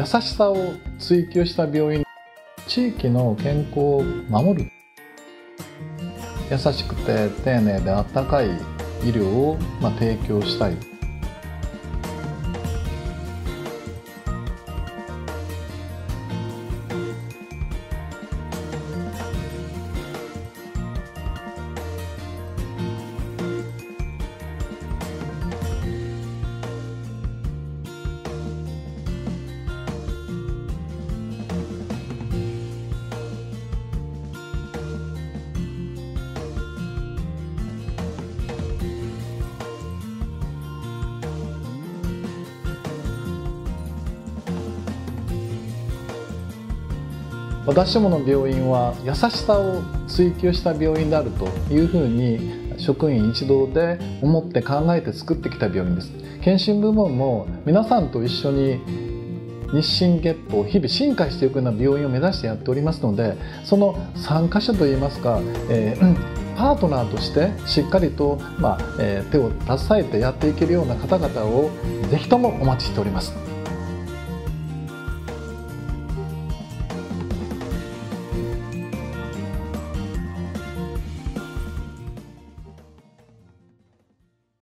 優しさを追求した病院、地域の健康を守る、優しくて丁寧であったかい医療を提供したい。私どもの病院は優しさを追求した病院であるというふうに職員一同で思って考えて作ってきた病院です。健診部門も皆さんと一緒に日進月歩日々進化していくような病院を目指してやっておりますので、その参加者といいますか、パートナーとしてしっかりと手を携えてやっていけるような方々をぜひともお待ちしております。